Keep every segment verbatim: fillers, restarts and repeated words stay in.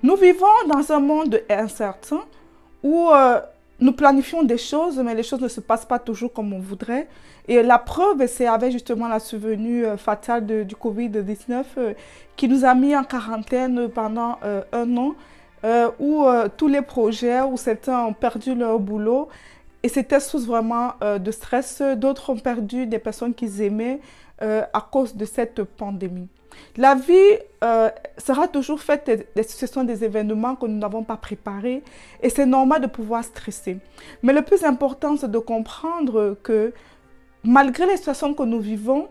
Nous vivons dans un monde incertain où euh, nous planifions des choses, mais les choses ne se passent pas toujours comme on voudrait. Et la preuve, c'est avec justement la survenue euh, fatale de, du COVID dix-neuf euh, qui nous a mis en quarantaine pendant euh, un an, euh, où euh, tous les projets, où certains ont perdu leur boulot. Et c'était source vraiment euh, de stress. D'autres ont perdu des personnes qu'ils aimaient euh, à cause de cette pandémie. La vie euh, sera toujours faite des situations, des événements que nous n'avons pas préparés, et c'est normal de pouvoir stresser. Mais le plus important, c'est de comprendre que malgré les situations que nous vivons,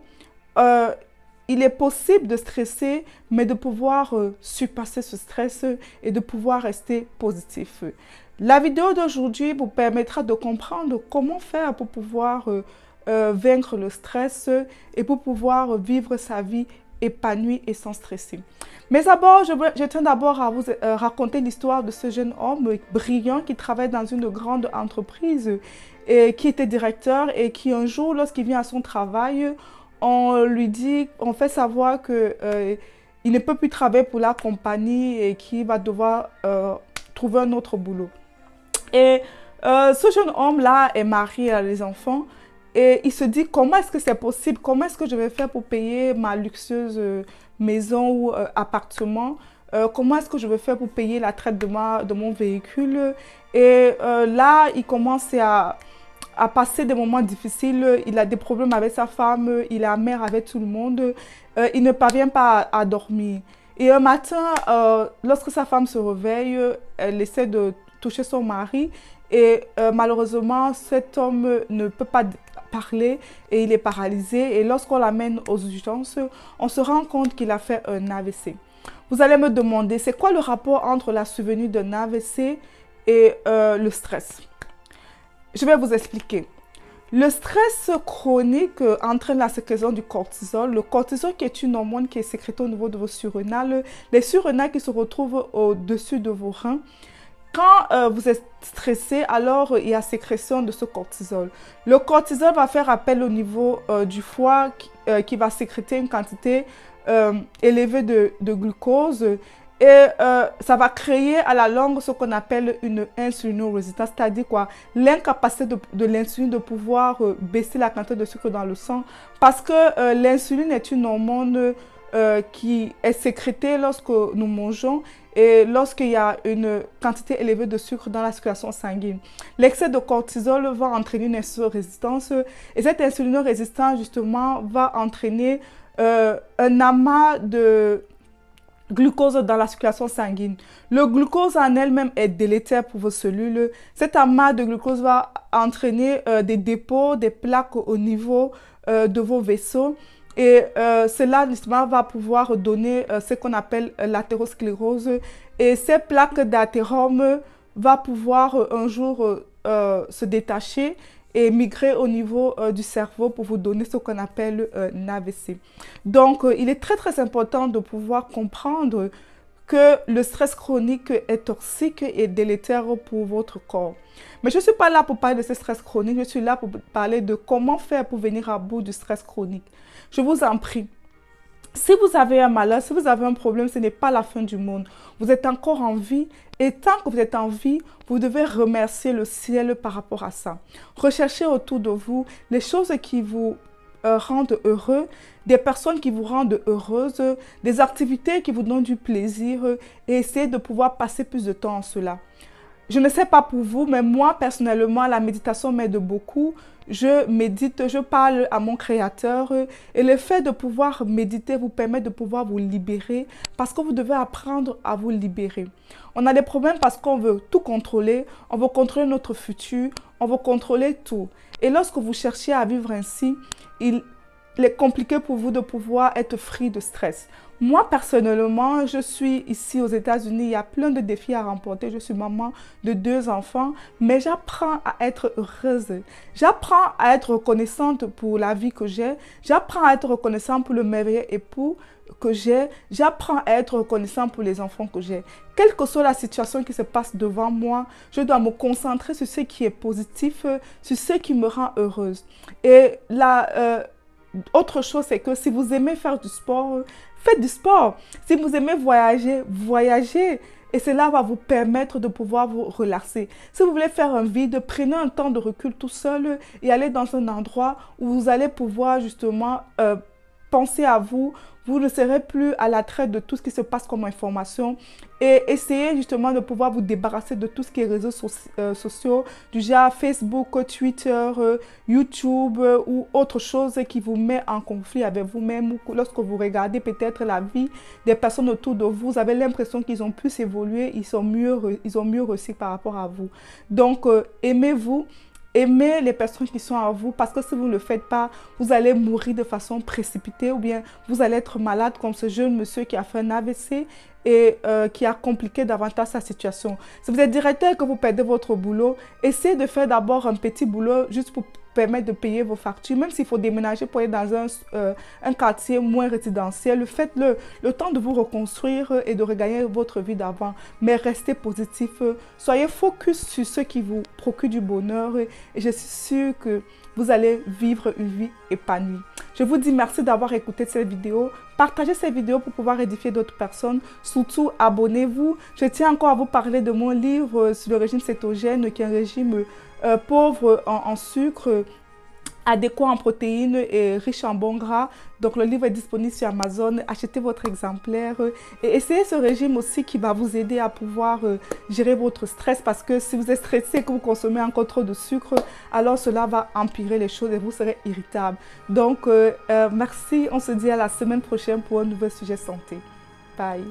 euh, il est possible de stresser, mais de pouvoir euh, surpasser ce stress et de pouvoir rester positif. La vidéo d'aujourd'hui vous permettra de comprendre comment faire pour pouvoir euh, euh, vaincre le stress et pour pouvoir vivre sa vie épanoui et sans stresser. Mais d'abord, je, je tiens d'abord à vous euh, raconter l'histoire de ce jeune homme brillant qui travaille dans une grande entreprise et qui était directeur, et qui un jour, lorsqu'il vient à son travail, on lui dit, on fait savoir que euh, il ne peut plus travailler pour la compagnie et qu'il va devoir euh, trouver un autre boulot. Et euh, ce jeune homme-là est marié, à les enfants. Et il se dit, comment est-ce que c'est possible? Comment est-ce que je vais faire pour payer ma luxueuse maison ou euh, appartement? euh, Comment est-ce que je vais faire pour payer la traite de, ma, de mon véhicule? Et euh, là, il commence à, à passer des moments difficiles. Il a des problèmes avec sa femme, il est amer avec tout le monde. Euh, il ne parvient pas à, à dormir. Et un matin, euh, lorsque sa femme se réveille, elle essaie de toucher son mari. Et euh, malheureusement, cet homme ne peut pas parler et il est paralysé. Et lorsqu'on l'amène aux urgences, on se rend compte qu'il a fait un A V C. Vous allez me demander, c'est quoi le rapport entre la survenue d'un A V C et euh, le stress? Je vais vous expliquer. Le stress chronique entraîne la sécrétion du cortisol. Le cortisol qui est une hormone qui est sécrétée au niveau de vos surrénales, les surrénales qui se retrouvent au-dessus de vos reins. Quand euh, vous êtes stressé, alors euh, il y a sécrétion de ce cortisol. Le cortisol va faire appel au niveau euh, du foie qui, euh, qui va sécréter une quantité euh, élevée de, de glucose, et euh, ça va créer à la longue ce qu'on appelle une insulino-résistance, c'est-à-dire quoi? L'incapacité de, de l'insuline de pouvoir euh, baisser la quantité de sucre dans le sang, parce que euh, l'insuline est une hormone Euh, qui est sécrétée lorsque nous mangeons et lorsqu'il y a une quantité élevée de sucre dans la circulation sanguine. L'excès de cortisol va entraîner une insulino-résistance, et cette insulino-résistance justement va entraîner euh, un amas de glucose dans la circulation sanguine. Le glucose en elle-même est délétère pour vos cellules. Cet amas de glucose va entraîner euh, des dépôts, des plaques au niveau euh, de vos vaisseaux. Et euh, cela justement va pouvoir donner euh, ce qu'on appelle euh, l'athérosclérose. Et ces plaques d'athérome vont pouvoir euh, un jour euh, euh, se détacher et migrer au niveau euh, du cerveau pour vous donner ce qu'on appelle euh, un A V C. Donc euh, il est très très important de pouvoir comprendre que le stress chronique est toxique et délétère pour votre corps. Mais je ne suis pas là pour parler de ce stress chronique, je suis là pour parler de comment faire pour venir à bout du stress chronique. Je vous en prie, si vous avez un malheur, si vous avez un problème, ce n'est pas la fin du monde. Vous êtes encore en vie, et tant que vous êtes en vie, vous devez remercier le ciel par rapport à ça. Recherchez autour de vous les choses qui vous Euh, rendent heureux, des personnes qui vous rendent heureuses, euh, des activités qui vous donnent du plaisir, euh, et essayez de pouvoir passer plus de temps en cela. Je ne sais pas pour vous, mais moi personnellement, la méditation m'aide beaucoup. Je médite, je parle à mon créateur, euh, et le fait de pouvoir méditer vous permet de pouvoir vous libérer, parce que vous devez apprendre à vous libérer. On a des problèmes parce qu'on veut tout contrôler, on veut contrôler notre futur, on veut contrôler tout. Et lorsque vous cherchez à vivre ainsi, il est compliqué pour vous de pouvoir être free de stress. Moi, personnellement, je suis ici aux États-Unis. Il y a plein de défis à remporter. Je suis maman de deux enfants, mais j'apprends à être heureuse. J'apprends à être reconnaissante pour la vie que j'ai. J'apprends à être reconnaissante pour le merveilleux époux que j'ai. J'apprends à être reconnaissante pour les enfants que j'ai. Quelle que soit la situation qui se passe devant moi, je dois me concentrer sur ce qui est positif, sur ce qui me rend heureuse. Et la euh, autre chose, c'est que si vous aimez faire du sport, faites du sport. Si vous aimez voyager, voyagez. Et cela va vous permettre de pouvoir vous relaxer. Si vous voulez faire un vide, prenez un temps de recul tout seul et allez dans un endroit où vous allez pouvoir justement euh, penser à vous. Vous ne serez plus à l'attrait de tout ce qui se passe comme information et essayez justement de pouvoir vous débarrasser de tout ce qui est réseaux so euh, sociaux, du genre Facebook, Twitter, euh, YouTube euh, ou autre chose qui vous met en conflit avec vous-même. Lorsque vous regardez peut-être la vie des personnes autour de vous, vous avez l'impression qu'ils ont pu s'évoluer, ils sont mieux, ils ont mieux réussi par rapport à vous. Donc, euh, aimez-vous. Aimez les personnes qui sont à vous parce que si vous ne le faites pas, vous allez mourir de façon précipitée ou bien vous allez être malade comme ce jeune monsieur qui a fait un A V C et euh, qui a compliqué davantage sa situation. Si vous êtes directeur et que vous perdez votre boulot, essayez de faire d'abord un petit boulot juste pour permettre de payer vos factures. Même s'il faut déménager pour aller dans un, euh, un quartier moins résidentiel, faites-le le temps de vous reconstruire et de regagner votre vie d'avant. Mais restez positif, soyez focus sur ce qui vous procure du bonheur et je suis sûre que vous allez vivre une vie épanouie. Je vous dis merci d'avoir écouté cette vidéo. Partagez cette vidéo pour pouvoir édifier d'autres personnes. Surtout, abonnez-vous. Je tiens encore à vous parler de mon livre sur le régime cétogène, qui est un régime euh, pauvre en, en sucre, adéquat en protéines et riche en bons gras. Donc, le livre est disponible sur Amazon. Achetez votre exemplaire et essayez ce régime aussi qui va vous aider à pouvoir gérer votre stress parce que si vous êtes stressé et que vous consommez encore trop de sucre, alors cela va empirer les choses et vous serez irritable. Donc, euh, euh, merci. On se dit à la semaine prochaine pour un nouveau sujet santé. Bye.